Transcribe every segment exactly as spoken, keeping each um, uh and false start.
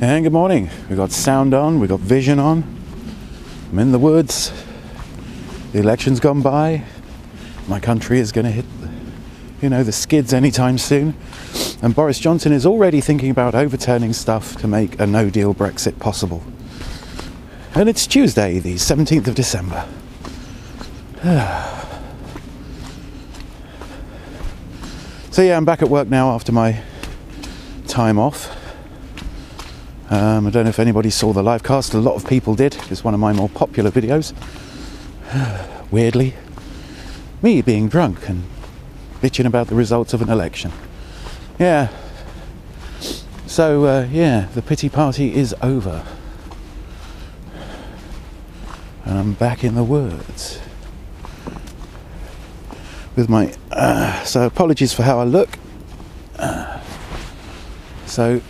And good morning. We got sound on, we got vision on. I'm in the woods. The election's gone by. My country is going to hit, you know, the skids anytime soon. And Boris Johnson is already thinking about overturning stuff to make a no-deal Brexit possible. And it's Tuesday, the seventeenth of December. So yeah, I'm back at work now after my time off. Um, I don't know if anybody saw the live cast. A lot of people did. It's one of my more popular videos. Weirdly. Me being drunk and bitching about the results of an election. Yeah. So, uh, yeah, the pity party is over. And I'm back in the woods. With my... Uh, so, apologies for how I look. Uh, so...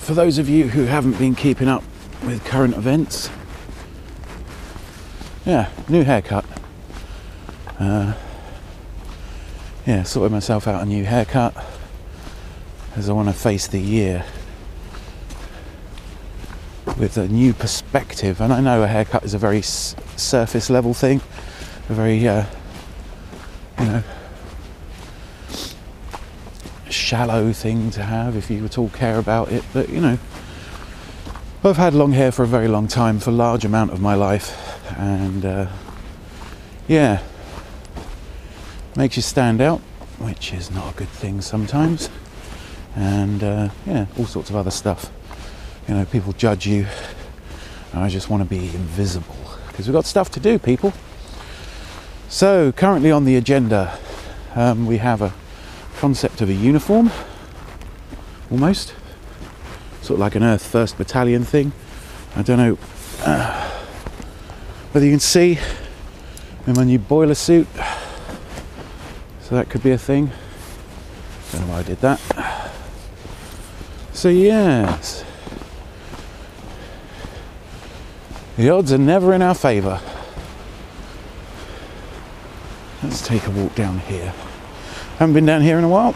For those of you who haven't been keeping up with current events, yeah, new haircut. Uh, yeah, sorted myself out a new haircut as I want to face the year with a new perspective. And I know a haircut is a very s surface level thing, a very, uh, you know, shallow thing to have if you at all care about it, but you know, I've had long hair for a very long time, for a large amount of my life, and uh, yeah, makes you stand out, which is not a good thing sometimes, and uh, yeah, all sorts of other stuff, you know, people judge you, and I just want to be invisible, because we've got stuff to do, people. So currently on the agenda, um, we have a concept of a uniform, almost sort of like an Earth First Battalion thing. I don't know uh, whether you can see in my new boiler suit, so that could be a thing. Don't know why I did that. So yes, the odds are never in our favour. Let's take a walk down here. Haven't been down here in a while.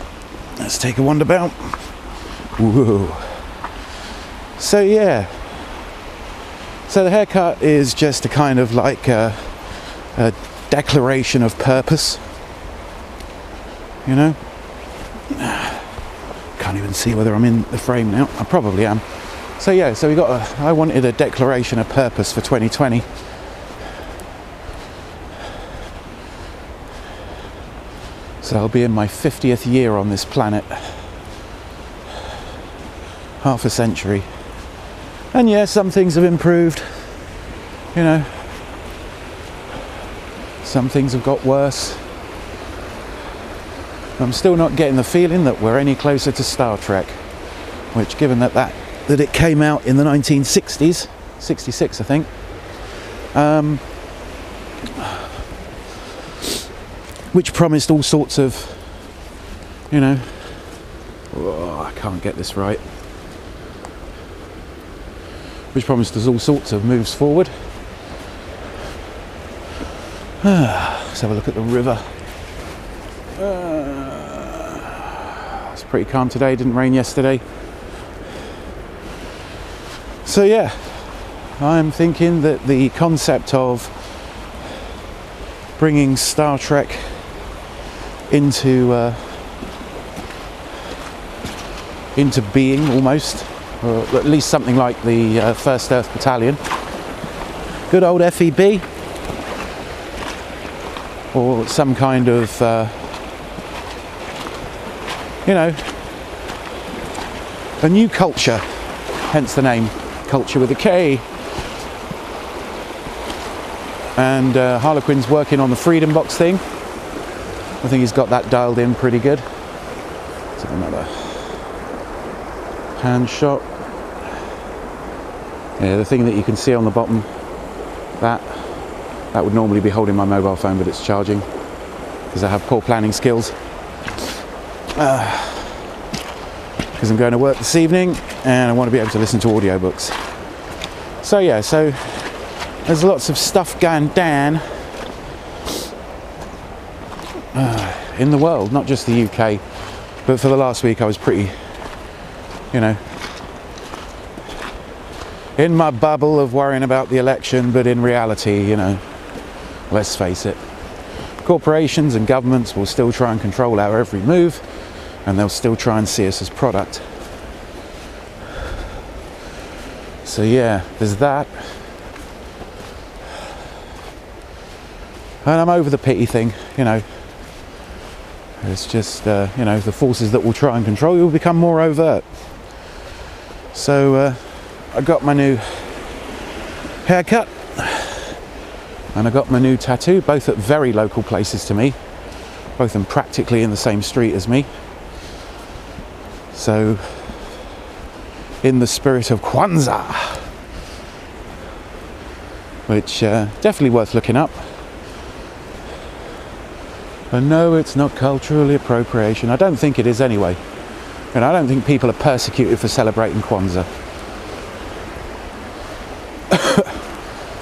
Let's take a wander about. Whoa. So yeah. So the haircut is just a kind of like a, a declaration of purpose. You know? Can't even see whether I'm in the frame now. I probably am. So yeah, so we got a, I wanted a declaration of purpose for twenty twenty. So I'll be in my fiftieth year on this planet. Half a century. And yeah, some things have improved. You know. Some things have got worse. I'm still not getting the feeling that we're any closer to Star Trek. Which, given that that, that it came out in the nineteen sixties, sixty-six I think, um, which promised all sorts of, you know, oh, I can't get this right, which promised us all sorts of moves forward. Ah, let's have a look at the river. Ah, it's pretty calm today, didn't rain yesterday. So yeah, I'm thinking that the concept of bringing Star Trek into uh, into being almost, or at least something like the uh, First Earth Battalion, good old F E B, or some kind of uh, you know, a new culture, hence the name Culture with a K. And uh, Harlequin's working on the Freedom Box thing. I think he's got that dialed in pretty good. Let's have another hand shot. Yeah, the thing that you can see on the bottom, that that would normally be holding my mobile phone, but it's charging because I have poor planning skills. Because uh, I'm going to work this evening and I want to be able to listen to audiobooks. So yeah, so there's lots of stuff going down Uh, in the world, not just the U K, but for the last week I was pretty, you know, in my bubble of worrying about the election, but in reality, you know, let's face it, corporations and governments will still try and control our every move, and they'll still try and see us as product. So yeah, there's that. And I'm over the pity thing, you know. It's just, uh, you know, the forces that will try and control you will become more overt. So uh, I got my new haircut and I got my new tattoo, both at very local places to me, both in practically in the same street as me. So in the spirit of Kwanzaa, which uh, definitely worth looking up. And no, it's not culturally appropriation. I don't think it is anyway. And I don't think people are persecuted for celebrating Kwanzaa.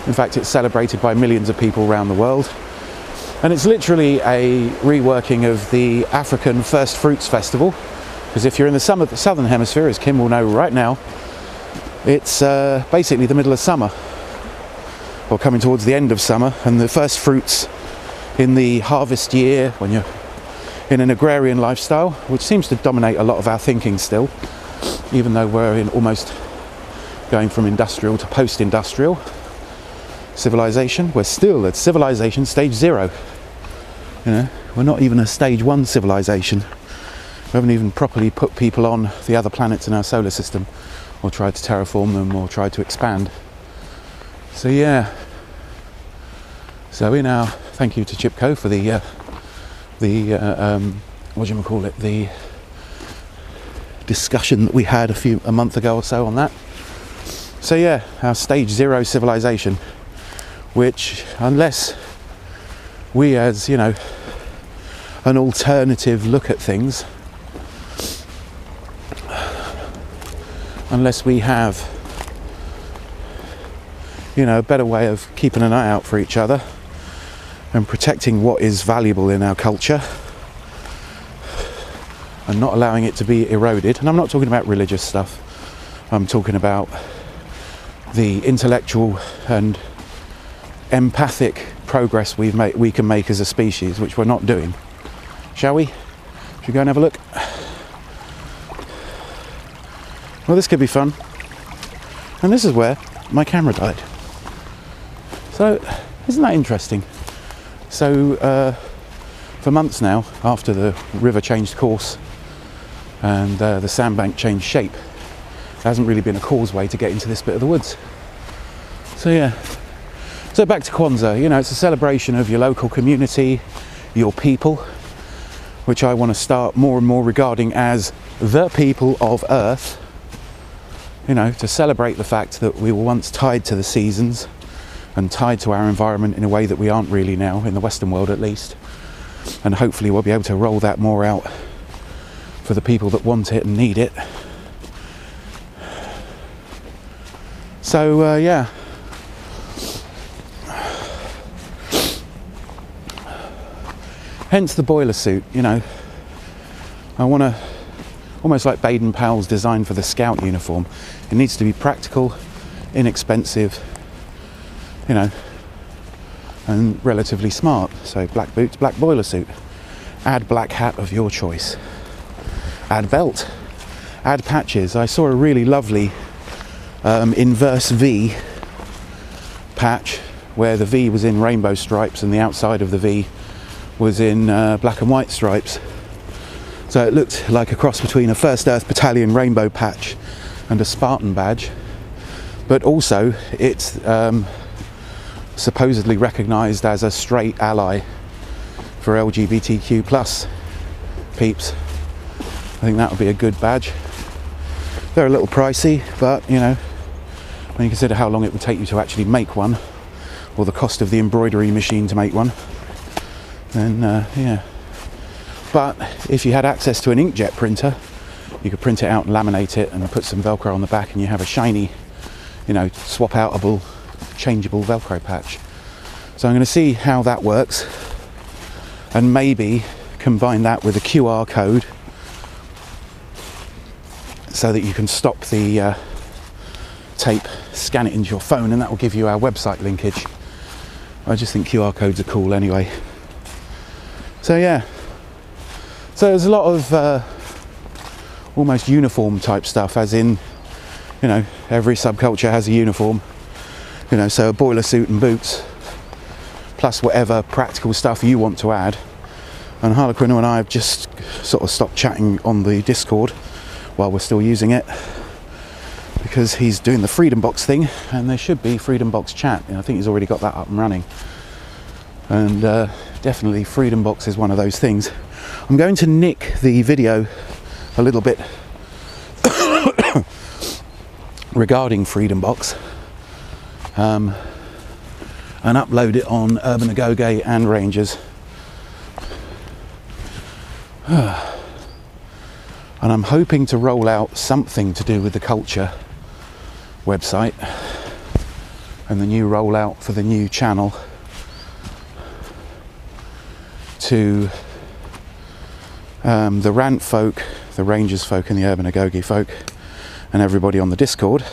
In fact, it's celebrated by millions of people around the world. And it's literally a reworking of the African First Fruits Festival. Because if you're in the summer, the southern hemisphere, as Kim will know right now, it's uh, basically the middle of summer, or coming towards the end of summer, and the first fruits in the harvest year, when you're in an agrarian lifestyle, which seems to dominate a lot of our thinking still, even though we're in almost going from industrial to post-industrial civilization. We're still at civilization stage zero. You know, we're not even a stage one civilization. We haven't even properly put people on the other planets in our solar system, or tried to terraform them, or tried to expand. So yeah. So in our, thank you to Chipko for the, uh, the uh, um, what do you call it, the discussion that we had a few a month ago or so on that. So yeah, our stage zero civilization, which unless we, as you know, an alternative look at things, unless we have, you know, a better way of keeping an eye out for each other and protecting what is valuable in our culture and not allowing it to be eroded. And I'm not talking about religious stuff. I'm talking about the intellectual and empathic progress we've made, we can make as a species, which we're not doing. Shall we? Should we go and have a look? Well, this could be fun. And this is where my camera died. So, isn't that interesting? So, uh, for months now, after the river changed course and uh, the sandbank changed shape, there hasn't really been a causeway to get into this bit of the woods. So yeah. So back to Kwanzaa, you know, it's a celebration of your local community, your people, which I want to start more and more regarding as the people of Earth, you know, to celebrate the fact that we were once tied to the seasons and tied to our environment in a way that we aren't really now, in the Western world at least. And hopefully we'll be able to roll that more out for the people that want it and need it. So, uh, yeah. Hence the boiler suit, you know. I want to, almost like Baden-Powell's design for the scout uniform. It needs to be practical, inexpensive, you know, and relatively smart. So black boots, black boiler suit. Add black hat of your choice. Add belt. Add patches. I saw a really lovely um, inverse V patch where the V was in rainbow stripes and the outside of the V was in uh, black and white stripes. So it looked like a cross between a First Earth Battalion rainbow patch and a Spartan badge. But also it's um, supposedly recognised as a straight ally for L G B T Q plus peeps. I think that would be a good badge. They're a little pricey, but you know, when you consider how long it would take you to actually make one, or the cost of the embroidery machine to make one, then uh, yeah. But if you had access to an inkjet printer, you could print it out and laminate it and put some Velcro on the back, and you have a shiny, you know, swap outable, changeable Velcro patch. So I'm going to see how that works and maybe combine that with a Q R code so that you can stop the uh, tape, scan it into your phone, and that will give you our website linkage. I just think Q R codes are cool anyway. So yeah, so there's a lot of uh, almost uniform type stuff, as in, you know, every subculture has a uniform, you know, so a boiler suit and boots, plus whatever practical stuff you want to add. And Harlequin and I have just sort of stopped chatting on the Discord while we're still using it, because he's doing the Freedom Box thing, and there should be Freedom Box chat, and I think he's already got that up and running. And uh, definitely Freedom Box is one of those things. I'm going to nick the video a little bit regarding Freedom Box, um, and upload it on Urban Agoge and Rangers. And I'm hoping to roll out something to do with the Culture website and the new rollout for the new channel to um, the Rant folk, the Rangers folk and the Urban Agoge folk and everybody on the Discord.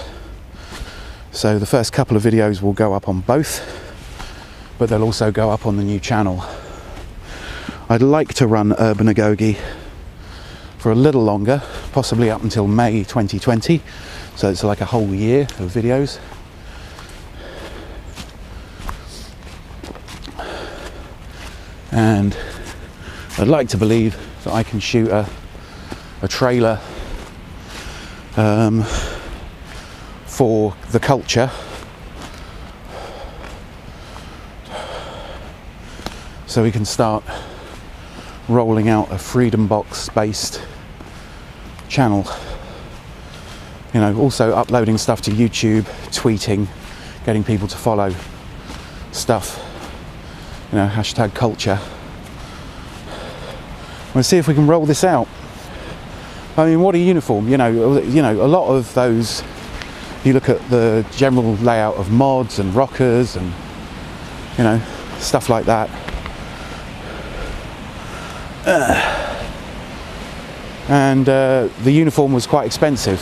So the first couple of videos will go up on both, but they'll also go up on the new channel. I'd like to run Urban Agoge for a little longer, possibly up until May twenty twenty, so it's like a whole year of videos. And I'd like to believe that I can shoot a, a trailer um, for the Culture, so we can start rolling out a Freedom Box based channel, you know, also uploading stuff to YouTube, tweeting, getting people to follow stuff, you know, hashtag Culture. We'll see if we can roll this out. I mean, what a uniform, you know, you know, a lot of those, you look at the general layout of mods and rockers and, you know, stuff like that. Uh, and uh, the uniform was quite expensive.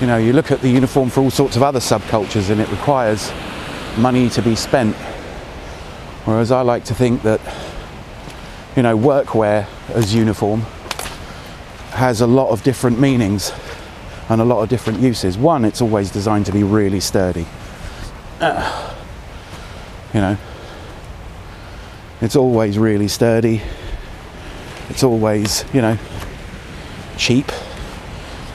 You know, you look at the uniform for all sorts of other subcultures and it requires money to be spent. Whereas I like to think that, you know, workwear as uniform has a lot of different meanings and a lot of different uses. One, it's always designed to be really sturdy. Uh, you know, it's always really sturdy. It's always, you know, cheap,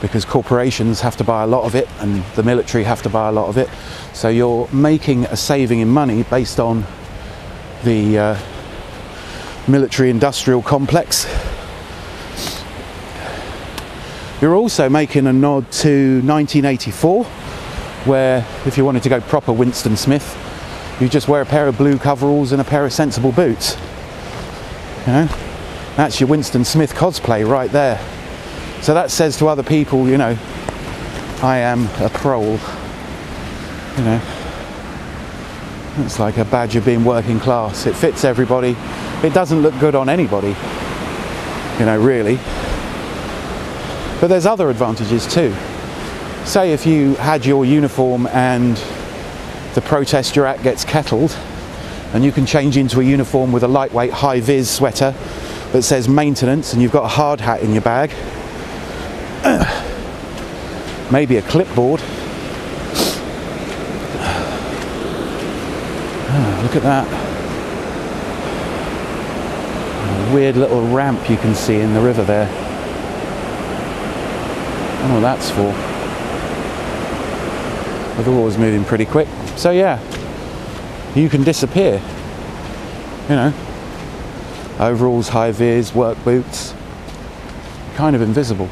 because corporations have to buy a lot of it and the military have to buy a lot of it. So you're making a saving in money based on the uh, military industrial complex. You're also making a nod to nineteen eighty-four, where if you wanted to go proper Winston Smith, you just wear a pair of blue coveralls and a pair of sensible boots, you know? That's your Winston Smith cosplay right there. So that says to other people, you know, I am a prole. You know, it's like a badge of being working class. It fits everybody. It doesn't look good on anybody, you know, really. But there's other advantages too. Say if you had your uniform and the protest you're at gets kettled, and you can change into a uniform with a lightweight high-vis sweater that says maintenance, and you've got a hard hat in your bag, maybe a clipboard. Oh, look at that. A weird little ramp you can see in the river there. I don't know what that's for. The water's moving pretty quick. So yeah, you can disappear, you know. Overalls, high-vis, work boots, kind of invisible.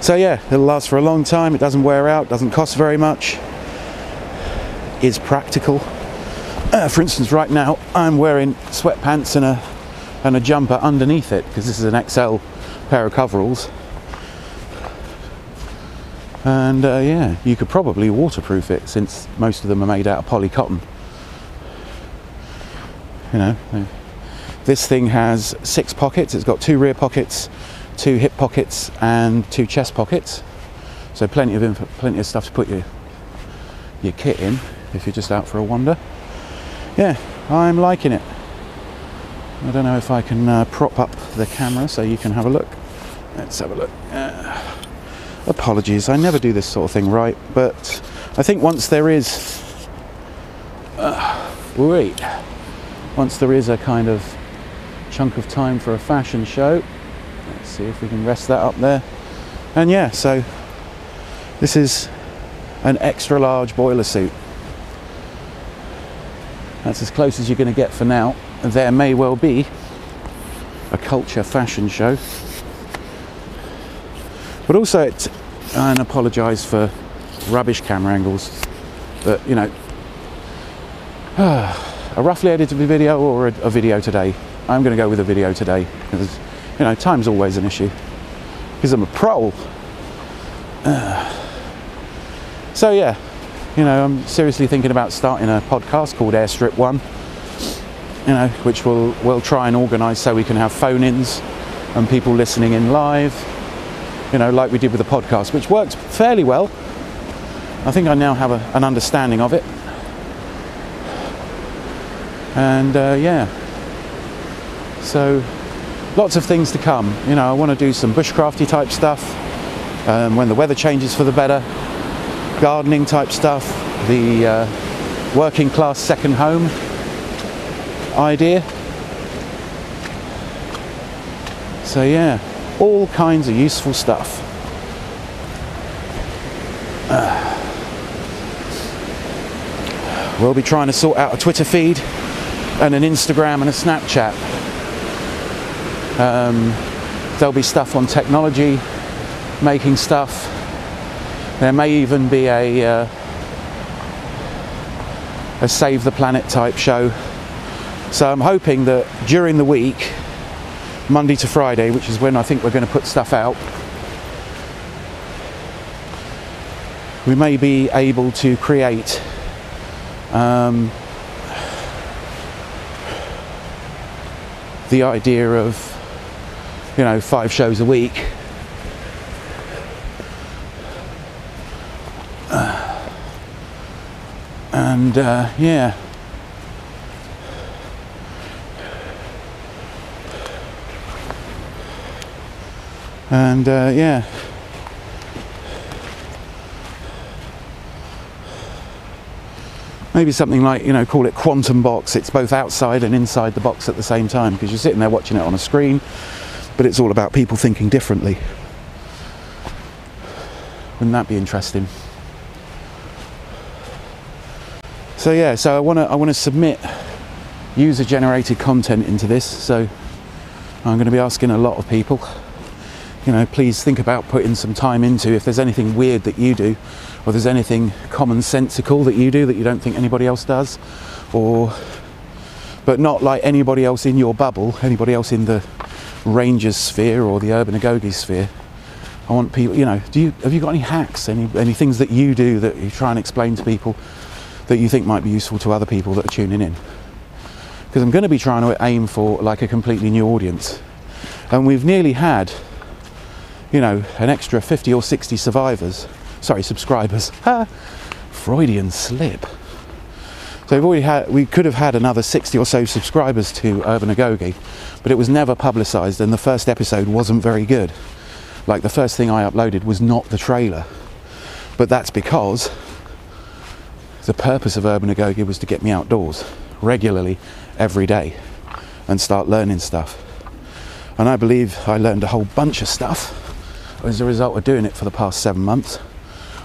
So yeah, it'll last for a long time, it doesn't wear out, doesn't cost very much, is practical. Uh, for instance, right now I'm wearing sweatpants and a, and a jumper underneath it, because this is an X L pair of coveralls. And uh, yeah, you could probably waterproof it, since most of them are made out of poly cotton. You know, this thing has six pockets. It's got two rear pockets, two hip pockets and two chest pockets, so plenty of inf plenty of stuff to put your your kit in if you're just out for a wander. Yeah, I'm liking it. I don't know if I can uh, prop up the camera so you can have a look. Let's have a look. Uh, apologies, I never do this sort of thing right, but I think once there is uh, wait, once there is a kind of chunk of time for a fashion show, let's see if we can rest that up there. And yeah, so this is an extra large boiler suit. That's as close as you're going to get for now. There may well be a Culture fashion show, but also it's, and apologise for rubbish camera angles, but you know, a roughly edited video or a, a video today. I'm going to go with a video today because, you know, time's always an issue because I'm a pro. Uh, so yeah, you know, I'm seriously thinking about starting a podcast called Airstrip One, you know, which we'll, we'll try and organise so we can have phone-ins and people listening in live, you know, like we did with the podcast, which worked fairly well. I think I now have a, an understanding of it. And uh, yeah, so lots of things to come. You know, I want to do some bushcrafty type stuff um, when the weather changes for the better, gardening type stuff, the uh, working class second home idea. So yeah, all kinds of useful stuff. Uh, we'll be trying to sort out a Twitter feed and an Instagram and a Snapchat. Um, there'll be stuff on technology, making stuff. There may even be a, uh, a Save the Planet type show. So I'm hoping that during the week, Monday to Friday, which is when I think we're going to put stuff out, we may be able to create um, the idea of, you know, five shows a week. Uh, and uh, yeah. And uh, yeah, maybe something like, you know, call it Quantum Box. It's both outside and inside the box at the same time because you're sitting there watching it on a screen, but it's all about people thinking differently. Wouldn't that be interesting? So yeah, so I want to I want to submit user-generated content into this. So I'm going to be asking a lot of people. You know, please think about putting some time into if there's anything weird that you do, or there's anything commonsensical that you do that you don't think anybody else does, or but not like anybody else in your bubble, anybody else in the Rangers sphere or the Urban Agoge sphere. I want people, you know, do you have you got any hacks, any any things that you do that you try and explain to people that you think might be useful to other people that are tuning in? Because I'm going to be trying to aim for like a completely new audience, and we've nearly had, you know, an extra fifty or sixty survivors, sorry, subscribers. Ah, Freudian slip. So we've already had, we could have had another sixty or so subscribers to Urban Agoge, but it was never publicised, and the first episode wasn't very good. Like the first thing I uploaded was not the trailer, but that's because the purpose of Urban Agoge was to get me outdoors regularly, every day, and start learning stuff. And I believe I learned a whole bunch of stuff as a result of doing it for the past seven months.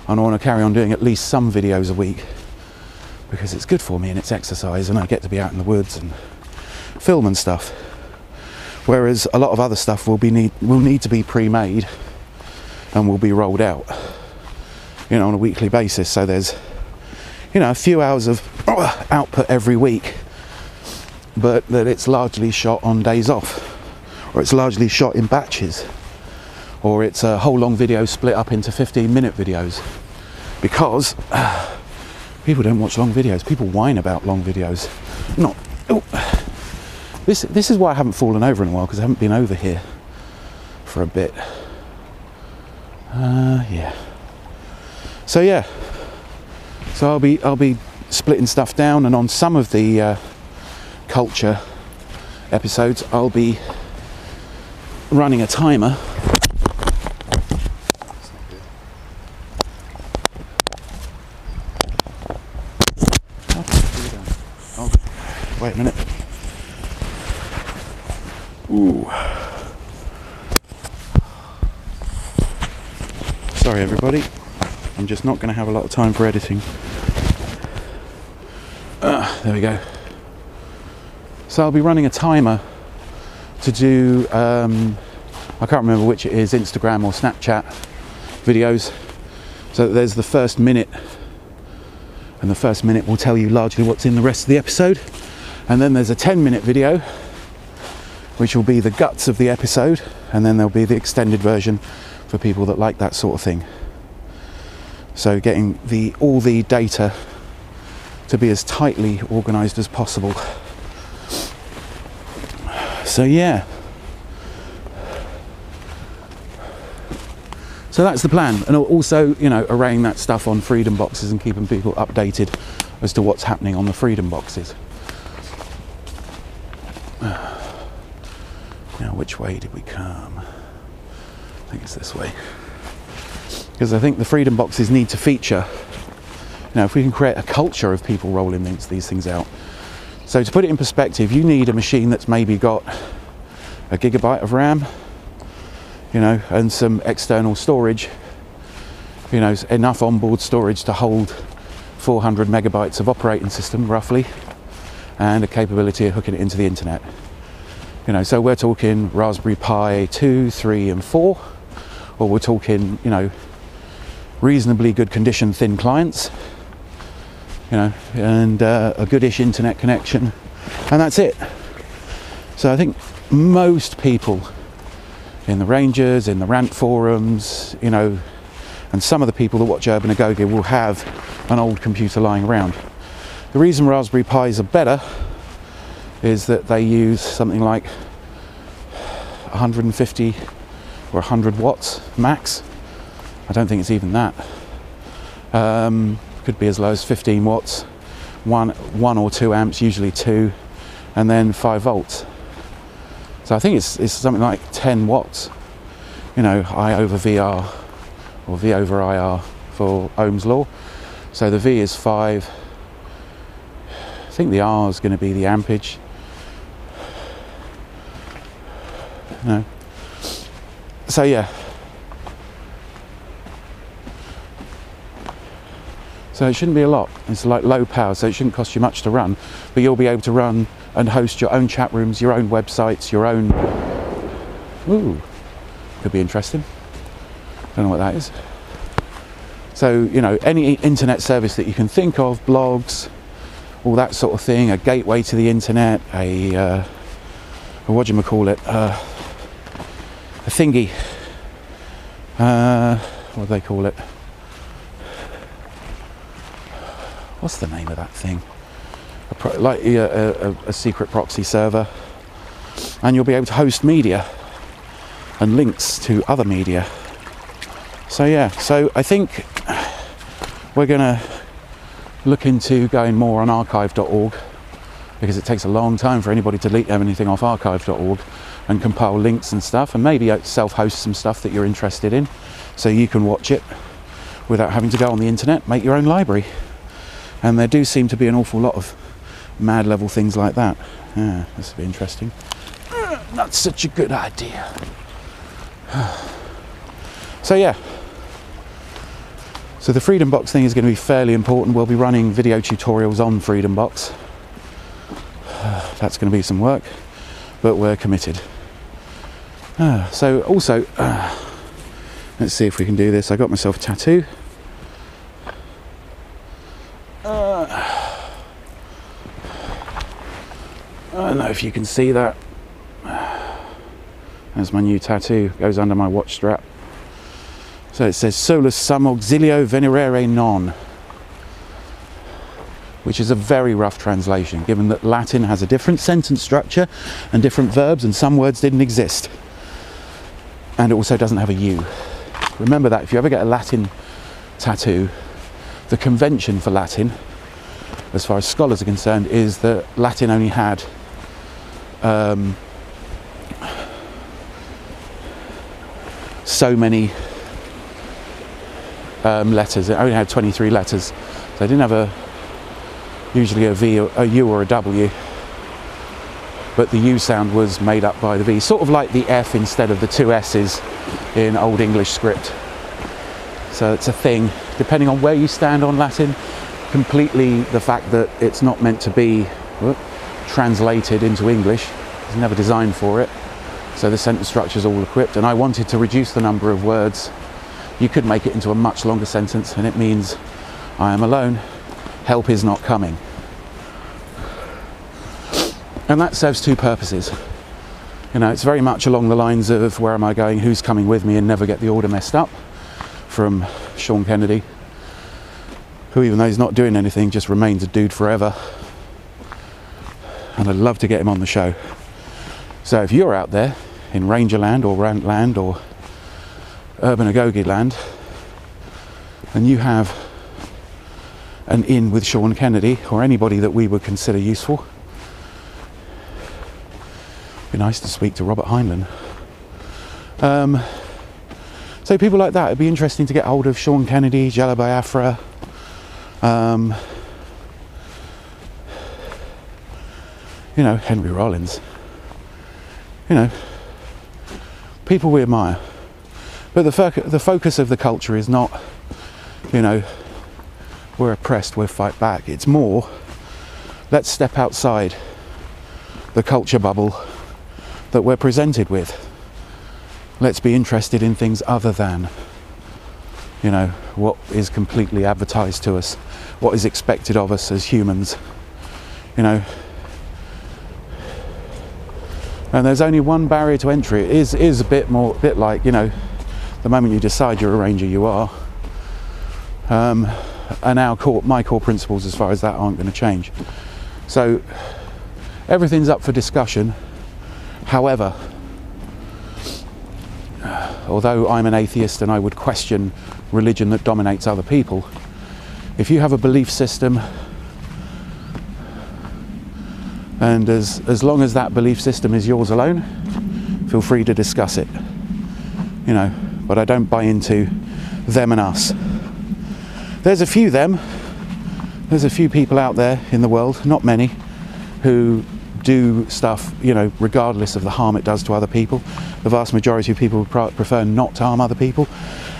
And I want to carry on doing at least some videos a week because it's good for me and it's exercise and I get to be out in the woods and film and stuff. Whereas a lot of other stuff will be need will need to be pre-made and will be rolled out, you know, on a weekly basis. So there's, you know, a few hours of output every week, but that it's largely shot on days off, or it's largely shot in batches, or it's a whole long video split up into fifteen minute videos because uh, people don't watch long videos. People whine about long videos. Not oh, this this is why I haven't fallen over in a while, because I haven't been over here for a bit. Uh, yeah. So yeah. So I'll be I'll be splitting stuff down, and on some of the uh, culture episodes, I'll be running a timer. Wait a minute. Ooh. Sorry everybody, I'm just not going to have a lot of time for editing. Uh, there we go. So I'll be running a timer to do, um, I can't remember which it is, Instagram or Snapchat videos. So there's the first minute, and the first minute will tell you largely what's in the rest of the episode. And then there's a ten minute video, which will be the guts of the episode, and then there'll be the extended version for people that like that sort of thing. So getting the all the data to be as tightly organized as possible. So yeah. So that's the plan. And also, you know, arraying that stuff on Freedom Boxes and keeping people updated as to what's happening on the Freedom Boxes. Now, which way did we come? I think it's this way. Because I think the Freedom Boxes need to feature. Now, if we can create a culture of people rolling these things out. So to put it in perspective, you need a machine that's maybe got a gigabyte of RAM, you know, and some external storage, you know, enough onboard storage to hold four hundred megabytes of operating system, roughly, and a capability of hooking it into the internet. You know, so we're talking Raspberry Pi two, three and four, or we're talking, you know, reasonably good condition thin clients, you know, and uh, a goodish internet connection, and that's it. So I think most people in the Rangers, in the rant forums, you know, and some of the people that watch Urban Agoge will have an old computer lying around. The reason Raspberry Pis are better is that they use something like one hundred fifty or one hundred watts max. I don't think it's even that. Um, could be as low as fifteen watts, one, one or two amps, usually two, and then five volts. So I think it's, it's something like ten watts. You know, I over V R, or V over I R for Ohm's law. So the V is five. I think the R is going to be the ampage. No. So yeah. So it shouldn't be a lot. It's like low power, so it shouldn't cost you much to run, but you'll be able to run and host your own chat rooms, your own websites, your own... Ooh, could be interesting. Don't know what that is. So, you know, any internet service that you can think of, blogs, all that sort of thing, a gateway to the internet, a, uh, a what do you call it, uh, a thingy, uh, what do they call it? What's the name of that thing? A pro like a, a, a secret proxy server, and you'll be able to host media and links to other media. So yeah, so I think we're gonna look into going more on archive dot org, because it takes a long time for anybody to delete anything off archive dot org, and compile links and stuff, and maybe self-host some stuff that you're interested in, so you can watch it without having to go on the internet, make your own library. And there do seem to be an awful lot of mad level things like that. Yeah, this will be interesting. Not such a good idea. So yeah. So the Freedom Box thing is going to be fairly important. We'll be running video tutorials on Freedom Box. That's going to be some work, but we're committed. Uh, so also, uh, let's see if we can do this. I got myself a tattoo. Uh, I don't know if you can see that. That's my new tattoo. It goes under my watch strap. So it says Solus sum auxilio venerere non, which is a very rough translation, given that Latin has a different sentence structure and different verbs, and some words didn't exist. and it also doesn't have a U. Remember that if you ever get a Latin tattoo, the convention for Latin, as far as scholars are concerned, is that Latin only had um, so many um, letters. It only had twenty-three letters. They didn't have a usually a V, or a U, or a W. But the U sound was made up by the V, sort of like the F instead of the two S's in Old English script. So it's a thing, depending on where you stand on Latin, completely the fact that it's not meant to be whoop, translated into English, it's never designed for it, so the sentence structure is all equipped, and I wanted to reduce the number of words. You could make it into a much longer sentence, and it means, I am alone, help is not coming. And that serves two purposes. You know, it's very much along the lines of where am I going, who's coming with me, and never get the order messed up, from Sean Kennedy, who, even though he's not doing anything, just remains a dude forever. And I'd love to get him on the show. So if you're out there in Ranger Land or Rant Land or Urban Agoge Land, and you have an in with Sean Kennedy or anybody that we would consider useful, be nice to speak to Robert Heinlein. Um, so people like that, it'd be interesting to get hold of Sean Kennedy, Jello Biafra, um, you know, Henry Rollins, you know, people we admire. But the, fo the focus of the culture is not, you know, we're oppressed, we'll fight back. It's more, let's step outside the culture bubble that we're presented with. Let's be interested in things other than, you know, what is completely advertised to us, what is expected of us as humans, you know. And there's only one barrier to entry. It is is a bit more, bit like, you know, the moment you decide you're a ranger, you are. Um, and our core, my core principles as far as that aren't going to change. So everything's up for discussion. However, although I'm an atheist and I would question religion that dominates other people, if you have a belief system, and as, as long as that belief system is yours alone, feel free to discuss it, you know, but I don't buy into them and us. There's a few them, there's a few people out there in the world, not many, who do stuff, you know, regardless of the harm it does to other people. The vast majority of people would prefer not to harm other people,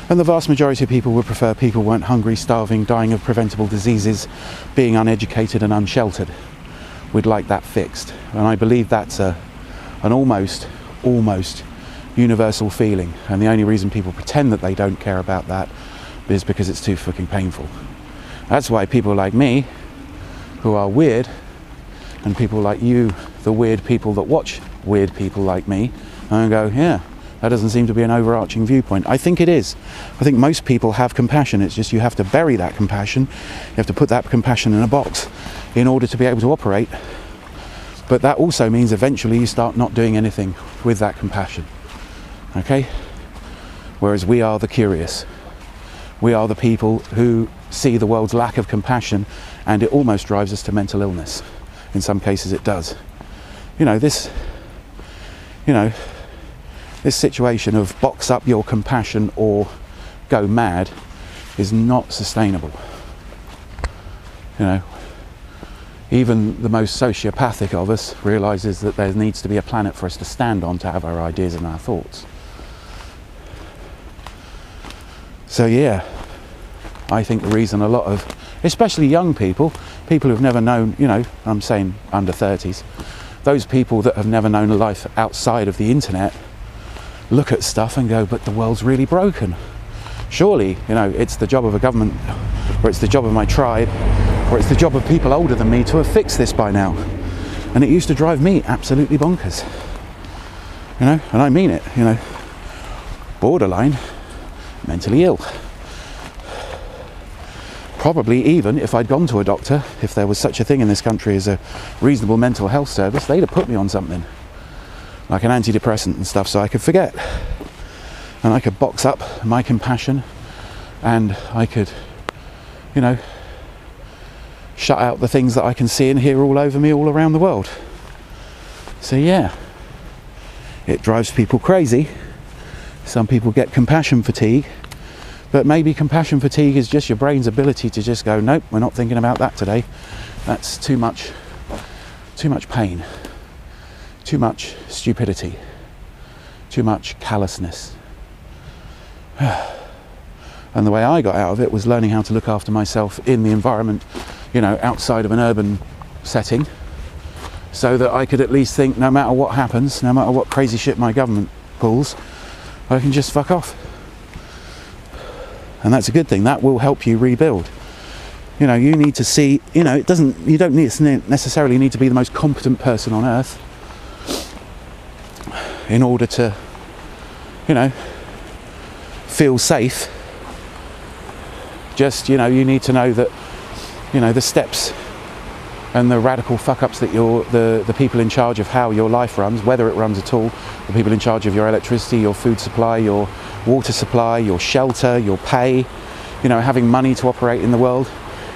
and the vast majority of people would prefer people weren't hungry, starving, dying of preventable diseases, being uneducated and unsheltered. We'd like that fixed, and I believe that's a, an almost, almost universal feeling, and the only reason people pretend that they don't care about that is because it's too fucking painful. That's why people like me, who are weird, and people like you, the weird people that watch weird people like me, and go, yeah, that doesn't seem to be an overarching viewpoint. I think it is. I think most people have compassion. It's just you have to bury that compassion. You have to put that compassion in a box in order to be able to operate. But that also means eventually you start not doing anything with that compassion. Okay? Whereas we are the curious. We are the people who see the world's lack of compassion, and it almost drives us to mental illness. In some cases it does. You know, this, you know, this situation of box up your compassion or go mad is not sustainable. You know, even the most sociopathic of us realizes that there needs to be a planet for us to stand on to have our ideas and our thoughts. So yeah, I think the reason a lot of, especially young people, people who've never known, you know, I'm saying under thirties, those people that have never known a life outside of the internet, look at stuff and go, but the world's really broken. Surely, you know, it's the job of a government, or it's the job of my tribe, or it's the job of people older than me to have fixed this by now. And it used to drive me absolutely bonkers. You know, and I mean it, you know, borderline mentally ill. Probably even if I'd gone to a doctor, if there was such a thing in this country as a reasonable mental health service, they'd have put me on something, like an antidepressant and stuff, so I could forget. and I could box up my compassion, and I could, you know, shut out the things that I can see and hear all over me, all around the world. So yeah, it drives people crazy. Some people get compassion fatigue, but maybe compassion fatigue is just your brain's ability to just go, nope, we're not thinking about that today. That's too much, too much pain, too much stupidity, too much callousness. And the way I got out of it was learning how to look after myself in the environment, you know, outside of an urban setting, so that I could at least think, no matter what happens, no matter what crazy shit my government pulls, I can just fuck off. And that's a good thing. That will help you rebuild. You know, you need to see, you know, it doesn't, you don't need, necessarily need to be the most competent person on earth in order to, you know, feel safe. Just, you know, you need to know that, you know, the steps and the radical fuck-ups that you're, the, the people in charge of how your life runs, whether it runs at all, the people in charge of your electricity, your food supply, your water supply, your shelter, your pay, you know, having money to operate in the world,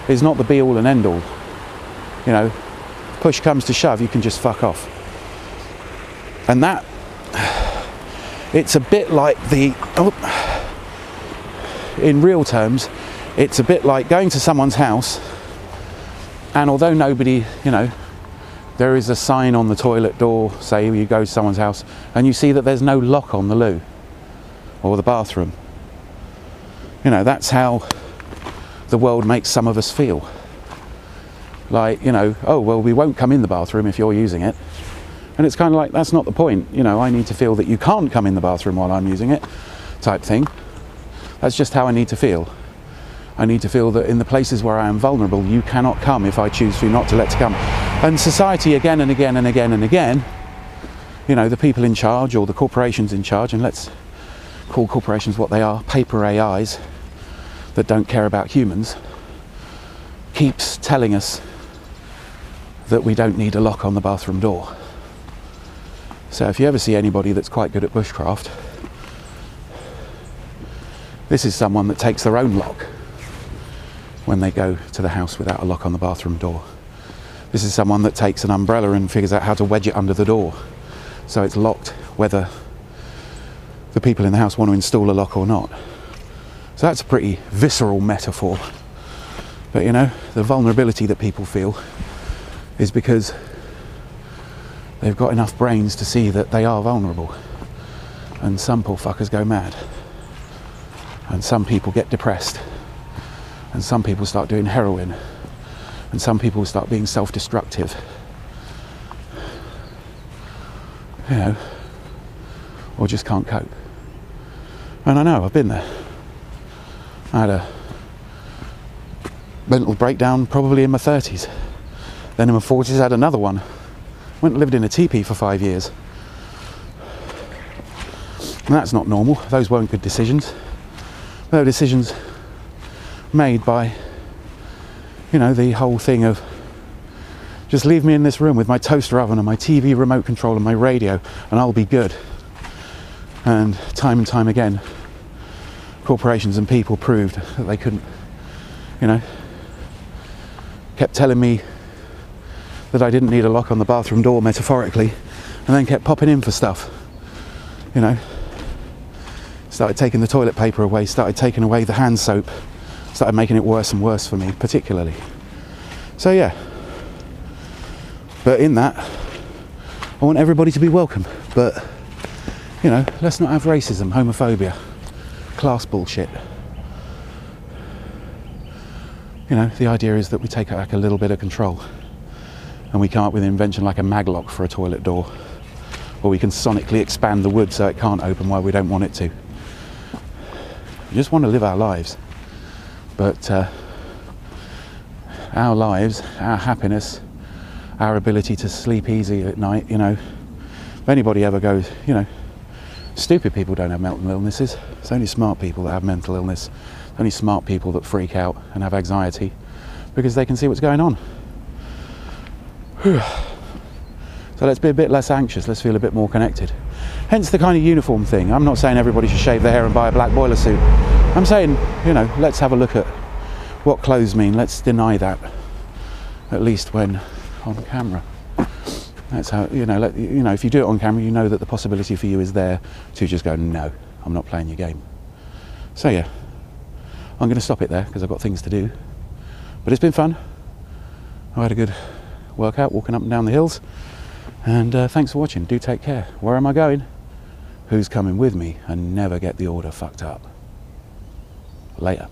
is not the be-all and end-all. You know, push comes to shove, you can just fuck off. And that, it's a bit like the, oh, in real terms, it's a bit like going to someone's house, and although nobody, you know, there is a sign on the toilet door, say you go to someone's house, and you see that there's no lock on the loo or the bathroom. You know, that's how the world makes some of us feel. Like, you know, oh, well, we won't come in the bathroom if you're using it. And it's kind of like, that's not the point. You know, I need to feel that you can't come in the bathroom while I'm using it, type thing. That's just how I need to feel. I need to feel that in the places where I am vulnerable, you cannot come if I choose for you not to let you come. And society again and again and again and again, you know, the people in charge or the corporations in charge, and let's call corporations what they are, paper A Is that don't care about humans, keeps telling us that we don't need a lock on the bathroom door. So if you ever see anybody that's quite good at bushcraft, this is someone that takes their own lock when they go to the house without a lock on the bathroom door. This is someone that takes an umbrella and figures out how to wedge it under the door so it's locked whether the people in the house want to install a lock or not. So that's a pretty visceral metaphor. But you know, the vulnerability that people feel is because they've got enough brains to see that they are vulnerable. And some poor fuckers go mad. And some people get depressed. And some people start doing heroin. And some people start being self-destructive. You know, or just can't cope. And I know, I've been there. I had a mental breakdown probably in my thirties. Then in my forties I had another one. Went and lived in a teepee for five years. And that's not normal. Those weren't good decisions. They were decisions made by, you know, the whole thing of just leave me in this room with my toaster oven and my T V remote control and my radio and I'll be good. And time and time again, corporations and people proved that they couldn't, you know, kept telling me that I didn't need a lock on the bathroom door, metaphorically, and then kept popping in for stuff. You know, started taking the toilet paper away, started taking away the hand soap, started making it worse and worse for me, particularly. So yeah, but in that, I want everybody to be welcome, but you know, let's not have racism, homophobia, class bullshit. You know, the idea is that we take back a little bit of control, and we can't with an invention like a maglock for a toilet door, or we can sonically expand the wood so it can't open while we don't want it to. We just want to live our lives. But uh, our lives, our happiness, our ability to sleep easy at night, you know, if anybody ever goes, you know, stupid people don't have mental illnesses. It's only smart people that have mental illness. It's only smart people that freak out and have anxiety because they can see what's going on. Whew. So let's be a bit less anxious. Let's feel a bit more connected. Hence the kind of uniform thing. I'm not saying everybody should shave their hair and buy a black boiler suit. I'm saying, you know, let's have a look at what clothes mean. Let's deny that, at least when on camera. That's how, you know, let, you know, if you do it on camera, you know that the possibility for you is there to just go, no, I'm not playing your game. So yeah, I'm going to stop it there because I've got things to do. But it's been fun. I had a good workout walking up and down the hills. And uh, thanks for watching. Do take care. Where am I going? Who's coming with me? And never get the order fucked up. Later.